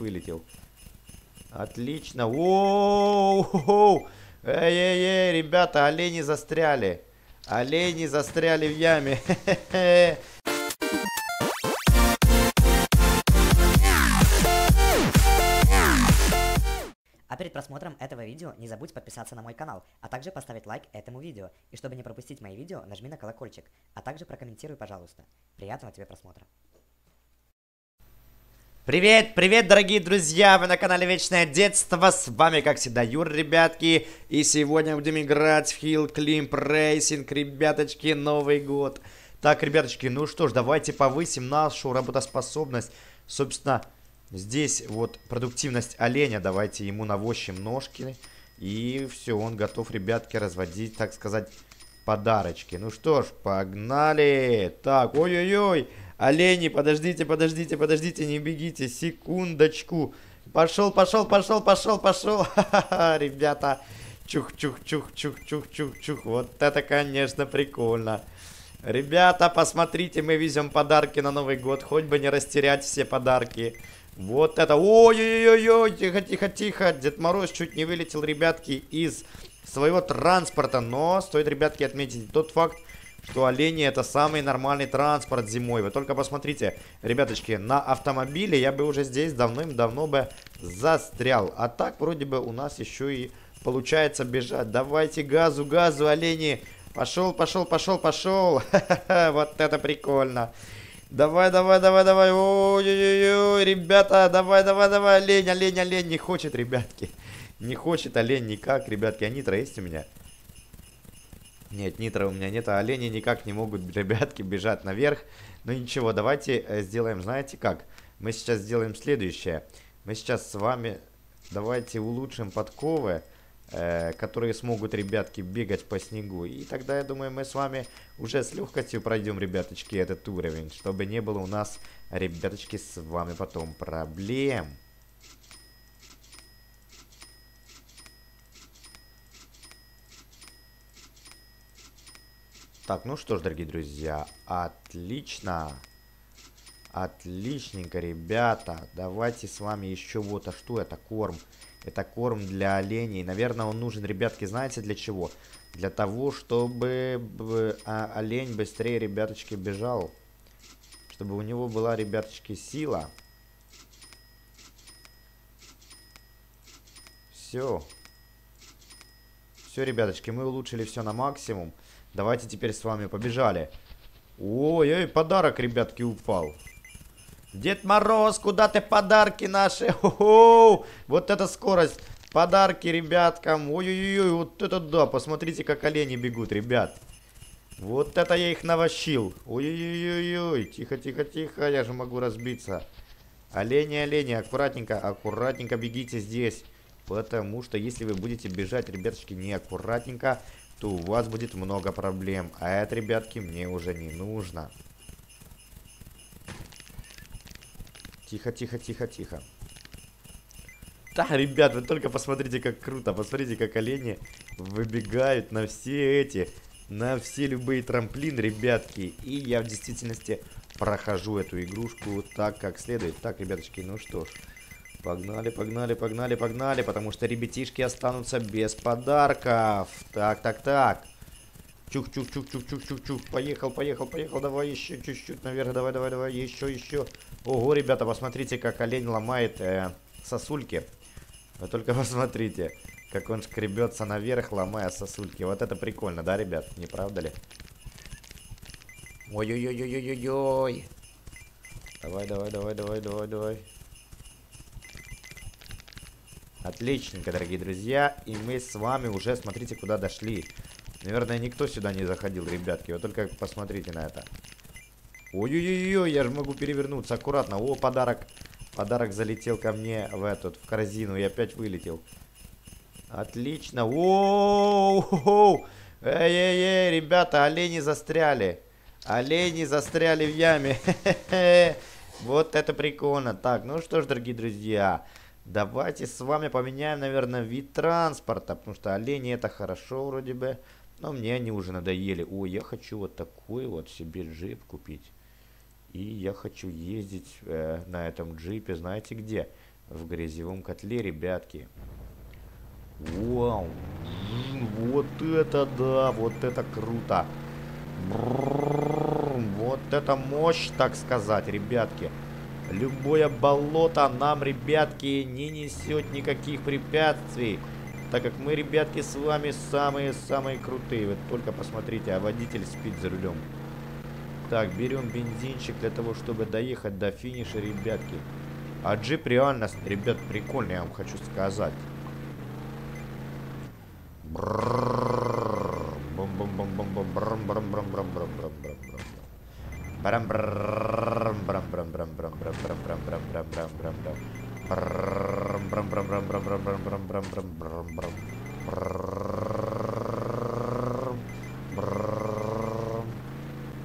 вылетел. Отлично. Воу! Эй-эй-эй, ребята, олени застряли. Олени застряли в яме. А перед просмотром этого видео не забудь подписаться на мой канал, а также поставить лайк этому видео. И чтобы не пропустить мои видео, нажми на колокольчик, а также прокомментируй, пожалуйста. Приятного тебе просмотра. Привет, привет, дорогие друзья! Вы на канале Вечное Детство, с вами, как всегда, Юр, ребятки. И сегодня будем играть в Hill Climb Racing, ребяточки, Новый год. Так, ребяточки, ну что ж, давайте повысим нашу работоспособность. Собственно, здесь вот продуктивность оленя, давайте ему навощим ножки. И все, он готов, ребятки, разводить, так сказать, подарочки. Ну что ж, погнали! Так, ой-ой-ой! Олени, подождите, подождите, подождите, не бегите, секундочку. Пошел, пошел, пошел, пошел, пошел. Ха-ха-ха, ребята. Чух-чух-чух-чух-чух-чух-чух. Вот это, конечно, прикольно. Ребята, посмотрите, мы везем подарки на Новый год. Хоть бы не растерять все подарки. Вот это. Ой-ой-ой-ой, тихо-тихо-тихо. Дед Мороз чуть не вылетел, ребятки, из своего транспорта. Но стоит, ребятки, отметить тот факт, что олени — это самый нормальный транспорт зимой. Вы только посмотрите, ребяточки, на автомобиле я бы уже здесь давным-давно бы застрял. А так вроде бы у нас еще и получается бежать. Давайте газу, газу, олени. Пошел, пошел, пошел, пошел. Вот это прикольно. Давай, давай, давай, давай. Ой-ой-ой, ребята, давай, давай, давай. Олень, олень, олень. Не хочет, ребятки. Не хочет олень никак, ребятки. А нитро есть у меня? Нет, нитро у меня нет, а олени никак не могут, ребятки, бежать наверх. Ну ничего, давайте сделаем, знаете как? Мы сейчас сделаем следующее. Мы сейчас с вами давайте улучшим подковы, которые смогут, ребятки, бегать по снегу. И тогда, я думаю, мы с вами уже с легкостью пройдем, ребяточки, этот уровень. Чтобы не было у нас, ребяточки, с вами потом проблем. Так, ну что ж, дорогие друзья, отлично, отличненько, ребята, давайте с вами еще вот, а что это корм для оленей, наверное, он нужен, ребятки, знаете для чего? Для того, чтобы олень быстрее, ребяточки, бежал, чтобы у него была, ребяточки, сила. Все, все, ребяточки, мы улучшили все на максимум. Давайте теперь с вами побежали. Ой-ой, подарок, ребятки, упал. Дед Мороз, куда ты подарки наши? Хо-хо! Вот это скорость. Подарки ребяткам. Ой-ой-ой, вот это да. Посмотрите, как олени бегут, ребят. Вот это я их навощил. Ой-ой-ой-ой. Тихо-тихо-тихо, я же могу разбиться. Олени, олени, аккуратненько, аккуратненько бегите здесь. Потому что если вы будете бежать, ребяточки, неаккуратненько, то у вас будет много проблем. А это, ребятки, мне уже не нужно. Тихо, тихо, тихо, тихо. Да, ребят, вы только посмотрите, как круто. Посмотрите, как олени выбегают на все эти, на все любые трамплины, ребятки. И я в действительности прохожу эту игрушку так, как следует. Так, ребяточки, ну что ж. Погнали, погнали, погнали, погнали, потому что ребятишки останутся без подарков. Так, так, так. Чух-чух-чух-чух-чух-чух-чух. Поехал, поехал, поехал. Давай еще чуть-чуть наверх. Давай, давай, давай. Еще, еще. Ого, ребята, посмотрите, как олень ломает сосульки. Вы только посмотрите, как он шкребется наверх, ломая сосульки. Вот это прикольно, да, ребят? Не правда ли? Ой-ой-ой-ой-ой-ой-ой. Давай, давай, давай, давай, давай, давай. Отличненько, дорогие друзья, и мы с вами уже, смотрите, куда дошли. Наверное, никто сюда не заходил, ребятки, вот только посмотрите на это. Ой-ой-ой, я же могу перевернуться, аккуратно. О, подарок, подарок залетел ко мне в этот, в корзину, и опять вылетел. Отлично, о-о-о-о-о-о. Эй-эй-эй, ребята, олени застряли в яме. Вот это прикольно. Так, ну что ж, дорогие друзья, давайте с вами поменяем, наверное, вид транспорта, потому что олени — это хорошо вроде бы, но мне они уже надоели. Ой, я хочу вот такой вот себе джип купить. И я хочу ездить на этом джипе, знаете где? в грязевом котле, ребятки. Вау! Вот это да! Вот это круто! Вот это мощь, так сказать, ребятки. Любое болото нам, ребятки, не несет никаких препятствий. Так как мы, ребятки, с вами самые-самые крутые. Вы только посмотрите, а водитель спит за рулем. Так, берем бензинчик для того, чтобы доехать до финиша, ребятки. А джип реально, ребят, прикольный, я вам хочу сказать.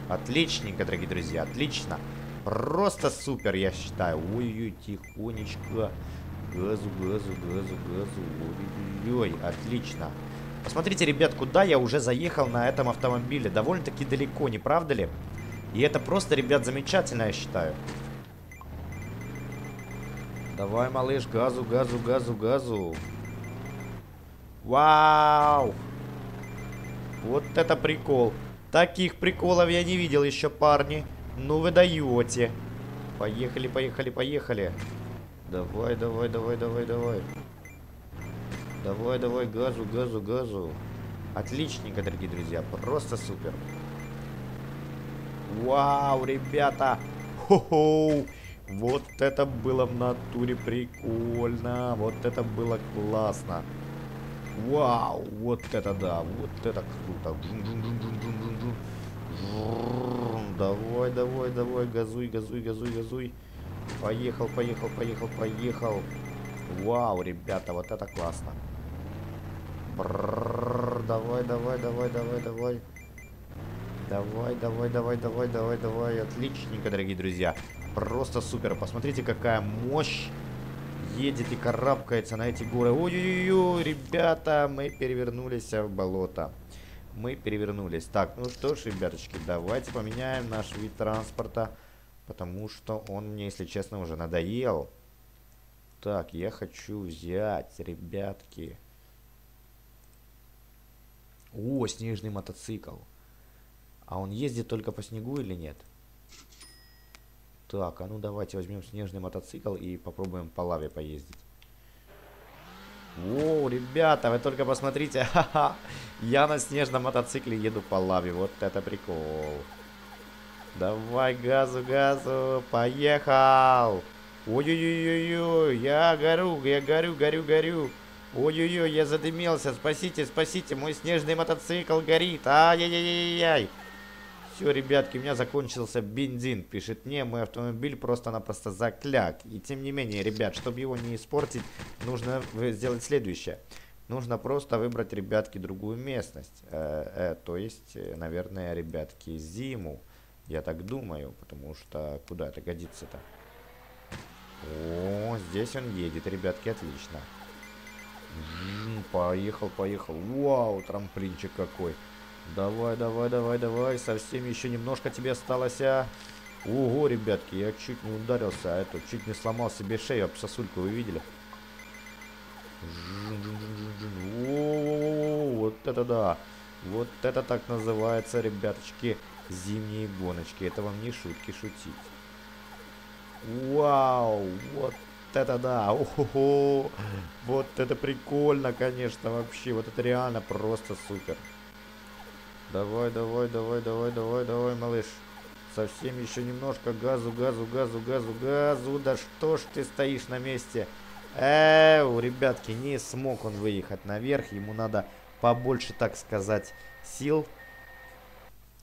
Отличненько, дорогие друзья, отлично. Просто супер, я считаю. Ой-ой, тихонечко. Газу, газу, газу, газу. Ой-ой, отлично. Посмотрите, ребят, куда я уже заехал на этом автомобиле. Довольно-таки далеко, не правда ли? И это просто, ребят, замечательно, я считаю. Давай, малыш, газу, газу, газу, газу. Вау! Вот это прикол. Таких приколов я не видел еще, парни. Ну вы даете. Поехали, поехали, поехали. Давай, давай, давай, давай, давай. Давай, давай, газу, газу, газу. Отличненько, дорогие друзья. Просто супер. Вау, ребята. Хо-хоу. Вот это было в натуре прикольно. Вот это было классно. Вау, вот это да. Вот это круто. Давай, давай, давай, газуй, газуй, газуй, газуй. Поехал, поехал, поехал, поехал. Вау, ребята, вот это классно. Давай, давай, давай, давай, давай. Давай, давай, давай, давай, давай, давай. Отличненько, дорогие друзья. Просто супер. Посмотрите, какая мощь едет и карабкается на эти горы. Ой-ой-ой, ребята, мы перевернулись в болото. Мы перевернулись. Так, ну что ж, ребяточки, давайте поменяем наш вид транспорта, потому что он мне, если честно, уже надоел. Так, я хочу взять, ребятки. О, снежный мотоцикл. А он ездит только по снегу или нет? Так, а ну давайте возьмем снежный мотоцикл и попробуем по лаве поездить. Воу, ребята, вы только посмотрите. Ха-ха. Я на снежном мотоцикле еду по лаве. Вот это прикол. Давай, газу, газу. Поехал. Ой-ой-ой-ой-ой. Я горю, я горю, горю, горю. Ой-ой-ой, я задымился. Спасите, спасите. Мой снежный мотоцикл горит. Ай-яй-яй-яй. Все, ребятки, у меня закончился бензин, пишет мне. Мой автомобиль просто-напросто закляк. И тем не менее, ребят, чтобы его не испортить, нужно сделать следующее. Нужно просто выбрать, ребятки, другую местность. То есть, наверное, ребятки, зиму. Я так думаю, потому что куда это годится-то? О, здесь он едет, ребятки, отлично. Поехал, поехал. Вау, трамплинчик какой. Давай, давай, давай, давай. Совсем еще немножко тебе осталось. Ого, ребятки, я чуть не ударился. А это чуть не сломал себе шею об сосульку, вы видели? О, вот это да. Вот это так называется, ребяточки, зимние гоночки. Это вам не шутки шутить. Вау, вот это да. О-хо-хо. Вот это прикольно, конечно, вообще. Вот это реально просто супер. Давай, давай, давай, давай, давай, давай, малыш. Совсем еще немножко. Газу, газу, газу, газу, газу. Да что ж ты стоишь на месте? Эу, ребятки, не смог он выехать наверх. Ему надо побольше, так сказать, сил.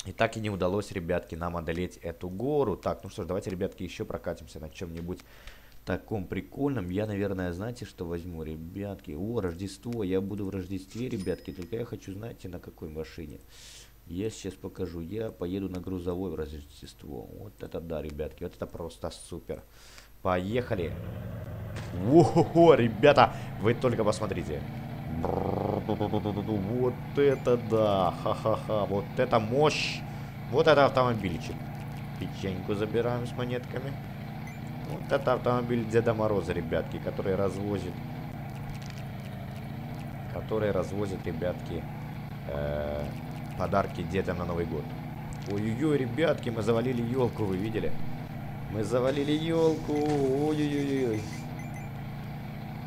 И так и не удалось, ребятки, нам одолеть эту гору. Так, ну что ж, давайте, ребятки, еще прокатимся на чем-нибудь таком прикольном. Я, наверное, знаете, что возьму, ребятки? О, Рождество. Я буду в Рождестве, ребятки. Только я хочу, знаете, на какой машине. Я сейчас покажу. Я поеду на грузовой в Рождество. Вот это да, ребятки. Вот это просто супер. Поехали. О-хо-хо, ребята. Вы только посмотрите. Вот это да. Ха-ха-ха. Вот это мощь. Вот это автомобильчик. Печеньку забираем с монетками. Вот это автомобиль Деда Мороза, ребятки, который развозит, ребятки, подарки детям на Новый год. Ой-ой-ой, ребятки, мы завалили елку, вы видели? Мы завалили елку. Ой-ой-ой.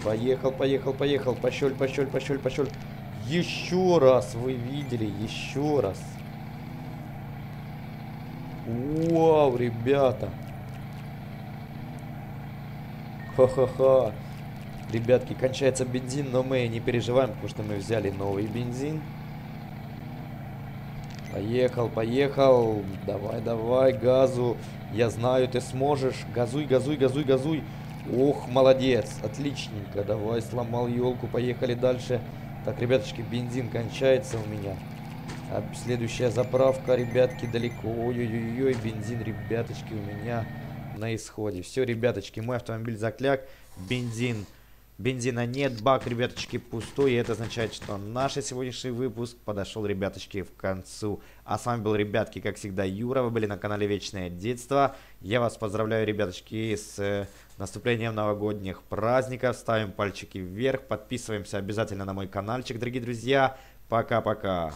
Поехал, поехал, поехал. Пощель, пощель, пощель, пощель. Еще раз, вы видели, еще раз. Вау, ребята. Ха-ха-ха. Ребятки, кончается бензин, но мы не переживаем, потому что мы взяли новый бензин. Поехал, поехал. Давай, давай, газу. Я знаю, ты сможешь. Газуй, газуй, газуй, газуй. Ох, молодец. Отличненько. Давай, сломал елку. Поехали дальше. Так, ребяточки, бензин кончается у меня. А следующая заправка, ребятки, далеко. Ой-ой-ой, бензин, ребяточки, у меня на исходе. Все, ребяточки, мой автомобиль закляк. Бензин. Бензина нет, бак, ребяточки, пустой, и это означает, что наш сегодняшний выпуск подошел, ребяточки, к концу. А с вами был, ребятки, как всегда, Юра, вы были на канале Вечное Детство. Я вас поздравляю, ребяточки, с наступлением новогодних праздников, ставим пальчики вверх, подписываемся обязательно на мой каналчик, дорогие друзья, пока-пока.